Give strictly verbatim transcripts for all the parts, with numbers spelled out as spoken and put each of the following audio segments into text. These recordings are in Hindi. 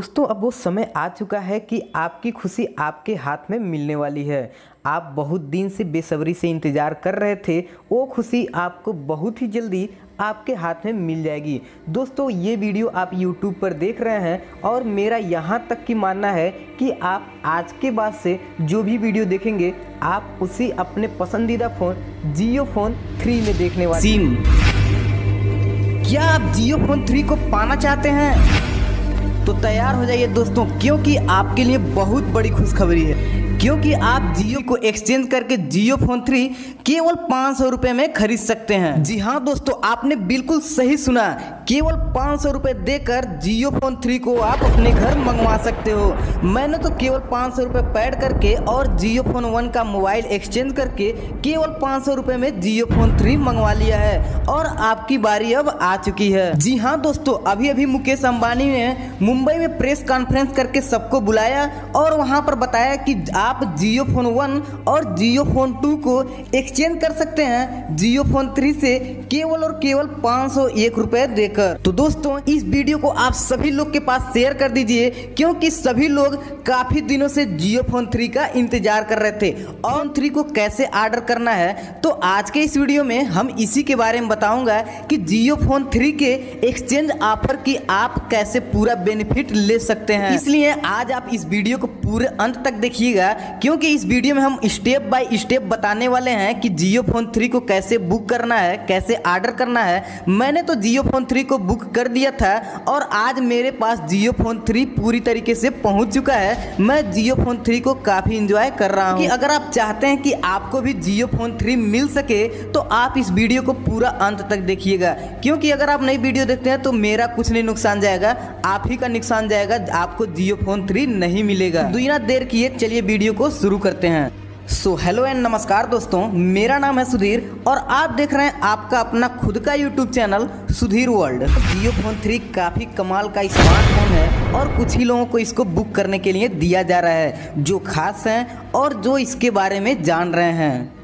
दोस्तों अब वो समय आ चुका है कि आपकी खुशी आपके हाथ में मिलने वाली है। आप बहुत दिन से बेसब्री से इंतज़ार कर रहे थे, वो खुशी आपको बहुत ही जल्दी आपके हाथ में मिल जाएगी। दोस्तों ये वीडियो आप YouTube पर देख रहे हैं और मेरा यहाँ तक कि मानना है कि आप आज के बाद से जो भी वीडियो देखेंगे आप उसी अपने पसंदीदा फ़ोन जियो फ़ोन थ्री में देखने वाले। सिम, क्या आप जियो फ़ोन थ्री को पाना चाहते हैं? तो तैयार हो जाइए दोस्तों, क्योंकि आपके लिए बहुत बड़ी खुशखबरी है, क्योंकि आप जियो को एक्सचेंज करके जियो फोन थ्री केवल पाँच सौ रुपये में खरीद सकते हैं। जी हाँ दोस्तों, आपने बिल्कुल सही सुना, केवल पाँच सौ रुपये देकर जियो फोन थ्री को आप अपने घर मंगवा सकते हो। मैंने तो केवल पाँच सौ रुपये पैड करके और जियो फोन वन का मोबाइल एक्सचेंज करके केवल पाँच सौ रुपये में जियो फोन थ्री मंगवा लिया है और आपकी बारी अब आ चुकी है। जी हाँ दोस्तों, अभी अभी मुकेश अम्बानी ने मुंबई में प्रेस कॉन्फ्रेंस करके सबको बुलाया और वहाँ पर बताया कि आप जियो फोन वन और जियो फोन टू को एक्सचेंज कर सकते हैं जियो फोन थ्री से केवल और केवल पाँच सौ एक रुपये देकर। तो दोस्तों इस वीडियो को आप सभी लोग के पास शेयर कर दीजिए, क्योंकि सभी लोग काफ़ी दिनों से जियो फोन थ्री का इंतजार कर रहे थे। ऑन थ्री को कैसे ऑर्डर करना है, तो आज के इस वीडियो में हम इसी के बारे में बताऊँगा कि जियो फोन थ्री के एक्सचेंज ऑफर की आप कैसे पूरा बेनिफिट ले सकते हैं। इसलिए आज आप इस वीडियो को पूरे अंत तक देखिएगा, क्योंकि इस वीडियो में हम स्टेप बाय स्टेप बताने वाले हैं कि जियो फोन थ्री को कैसे बुक करना है, कैसे ऑर्डर करना है। मैंने तो जियो फोन थ्री को बुक कर दिया था और आज मेरे पास जियो फोन थ्री पूरी तरीके से पहुंच चुका है। मैं जियो फोन थ्री को काफ़ी इंजॉय कर रहा हूं। कि अगर आप चाहते हैं कि आपको भी जियो फोन थ्री मिल सके तो आप इस वीडियो को पूरा अंत तक देखिएगा, क्योंकि अगर आप नई वीडियो देखते हैं तो मेरा कुछ नहीं नुकसान जाएगा, आप ही का नुकसान जाएगा, आपको जियो फोन थ्री नहीं मिलेगा। बिना देर किए चलिए वीडियो को शुरू करते हैं। सो हेलो एंड नमस्कार दोस्तों, मेरा नाम है सुधीर और आप देख रहे हैं आपका अपना खुद का YouTube channel Sudhir world. Jio phone three काफ़ी कमाल का स्मार्टफोन है और कुछ ही लोगों को इसको बुक करने के लिए दिया जा रहा है जो खास हैं और जो इसके बारे में जान रहे हैं।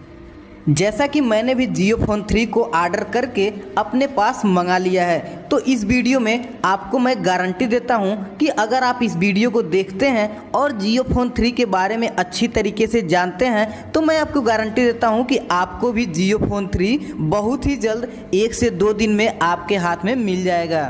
जैसा कि मैंने भी जियो फोन थ्री को ऑर्डर करके अपने पास मंगा लिया है, तो इस वीडियो में आपको मैं गारंटी देता हूं कि अगर आप इस वीडियो को देखते हैं और जियो फोन थ्री के बारे में अच्छी तरीके से जानते हैं तो मैं आपको गारंटी देता हूं कि आपको भी जियो फोन थ्री बहुत ही जल्द एक से दो दिन में आपके हाथ में मिल जाएगा।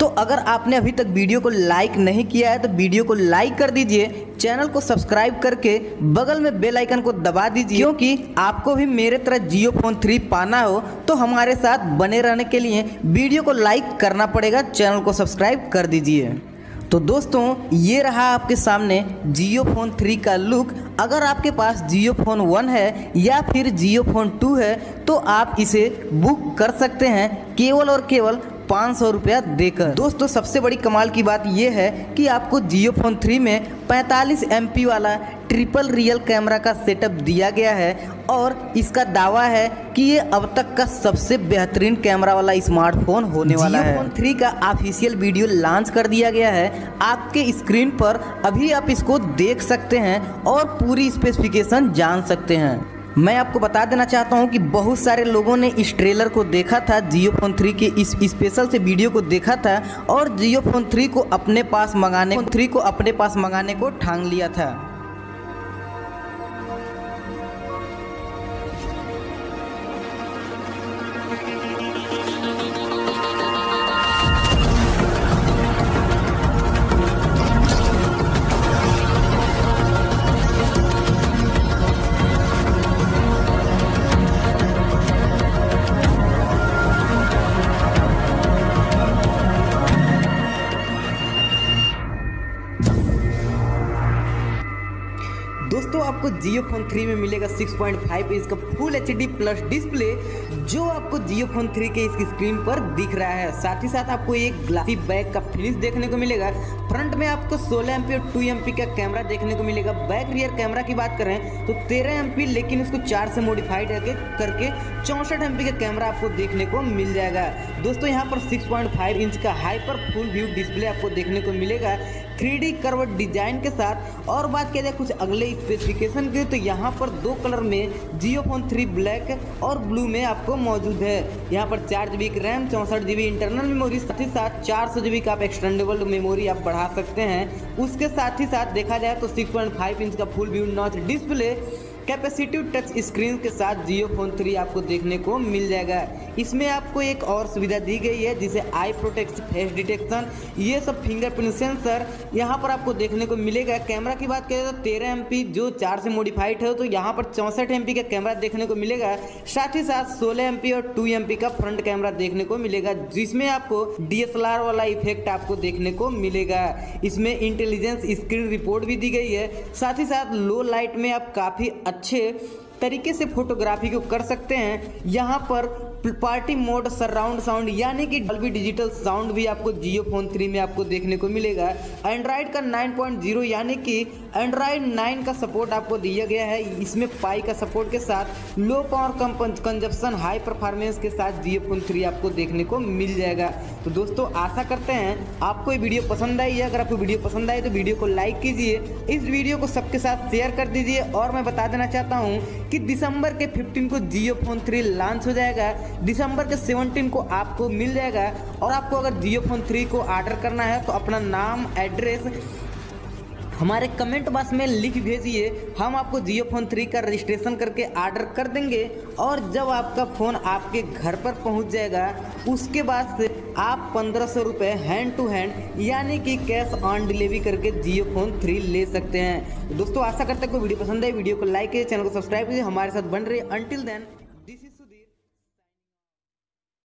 तो अगर आपने अभी तक वीडियो को लाइक नहीं किया है तो वीडियो को लाइक कर दीजिए, चैनल को सब्सक्राइब करके बगल में बेल आइकन को दबा दीजिए, क्योंकि आपको भी मेरे तरह जियो फोन थ्री पाना हो तो हमारे साथ बने रहने के लिए वीडियो को लाइक करना पड़ेगा, चैनल को सब्सक्राइब कर दीजिए। तो दोस्तों ये रहा आपके सामने जियो फोन थ्री का लुक। अगर आपके पास जियो फोन वन है या फिर जियो फोन टू है तो आप इसे बुक कर सकते हैं केवल और केवल पाँच सौ रुपया देकर। दोस्तों सबसे बड़ी कमाल की बात यह है कि आपको जियो फोन थ्री में पैंतालीस एमपी वाला ट्रिपल रियल कैमरा का सेटअप दिया गया है और इसका दावा है कि ये अब तक का सबसे बेहतरीन कैमरा वाला स्मार्टफोन होने वाला है। जियो फोन थ्री का ऑफिशियल वीडियो लॉन्च कर दिया गया है, आपके स्क्रीन पर अभी आप इसको देख सकते हैं और पूरी स्पेसिफिकेशन जान सकते हैं। मैं आपको बता देना चाहता हूं कि बहुत सारे लोगों ने इस ट्रेलर को देखा था, जियो फोन थ्री के इस स्पेशल से वीडियो को देखा था और जियो फोन थ्री को अपने पास मंगाने थ्री को अपने पास मंगाने को ठान लिया था। दोस्तों आपको जियो फोन थ्री में मिलेगा सिक्स पॉइंट फाइव इंच का full H D plus display जो आपको जियो फोन थ्री के इसकी स्क्रीन पर दिख रहा है। साथ ही साथ आपको एक ग्लासी बैक का फिनिश देखने को मिलेगा। फ्रंट में आपको सोलह एमपी और टू एमपी का कैमरा देखने को मिलेगा। बैक रियर कैमरा की बात करें तो तेरह एमपी लेकिन उसको चार से मोडिफाइड करके चौंसठ एमपी का कैमरा आपको देखने को मिल जाएगा। दोस्तों यहाँ पर सिक्स पॉइंट फाइव इंच का हाइपर फुल व्यू डिस्प्ले आपको देखने को मिलेगा थ्री डी कर्व डिजाइन के साथ और बात किया जाए कुछ अगले स्पेसिफिकेशन के, तो यहाँ पर दो कलर में जियो फोन थ्री ब्लैक और ब्लू में आपको मौजूद है। यहाँ पर चार जी बी की रैम, चौंसठ जी बी इंटरनल मेमोरी, साथ ही साथ चार सौ जी बी का आप एक्सटेंडेबल मेमोरी आप बढ़ा सकते हैं। उसके साथ ही साथ देखा जाए तो सिक्स पॉइंट फाइव इंच का full view notch display capacitive touch screen के साथ जियो फोन थ्री आपको देखने को मिल जाएगा। इसमें आपको एक और सुविधा दी गई है जिसे आई प्रोटेक्ट, फेस डिटेक्शन, ये सब फिंगरप्रिंट सेंसर यहाँ पर आपको देखने को मिलेगा। कैमरा की बात करें तो तेरह एम पी जो चार से मॉडिफाइड है, तो यहाँ पर चौंसठ एम पी का कैमरा देखने को मिलेगा। साथ ही साथ सोलह एम पी और टू एम पी का फ्रंट कैमरा देखने को मिलेगा, जिसमें आपको डी एस एल आर वाला इफेक्ट आपको देखने को मिलेगा। इसमें इंटेलिजेंस स्क्रीन रिपोर्ट भी दी गई है। साथ ही साथ लो लाइट में आप काफ़ी अच्छे तरीके से फोटोग्राफी को कर सकते हैं। यहाँ पर पार्टी मोड, सराउंड साउंड यानी कि डॉल्बी डिजिटल साउंड भी आपको जियो फोन थ्री में आपको देखने को मिलेगा। एंड्रॉयड का नाइन पॉइंट ज़ीरो यानी कि एंड्रॉयड नाइन का सपोर्ट आपको दिया गया है। इसमें पाई का सपोर्ट के साथ लो पावर, कम कंजप्शन, हाई परफॉर्मेंस के साथ जियो फोन थ्री आपको देखने को मिल जाएगा। तो दोस्तों आशा करते हैं आपको ये वीडियो पसंद आई है। अगर आपको वीडियो पसंद आई तो वीडियो को लाइक कीजिए, इस वीडियो को सबके साथ शेयर कर दीजिए। और मैं बता देना चाहता हूँ कि दिसंबर के फिफ्टीन को जियो फोन थ्री लॉन्च हो जाएगा, दिसंबर के सेवनटीन को आपको मिल जाएगा। और आपको अगर जियो फोन थ्री को ऑर्डर करना है तो अपना नाम, एड्रेस हमारे कमेंट बॉक्स में लिख भेजिए। हम आपको जियो फोन थ्री का रजिस्ट्रेशन करके ऑर्डर कर देंगे। और जब आपका फ़ोन आपके घर पर पहुंच जाएगा उसके बाद से आप पंद्रह सौ रुपये हैंड टू हैंड यानी कि कैश ऑन डिलीवरी करके जियो फोन थ्री ले सकते हैं। दोस्तों आशा करते हैं कोई वीडियो पसंद है, वीडियो को लाइक कीजिए, चैनल को सब्सक्राइब कीजिए, हमारे साथ बन रही। Until then.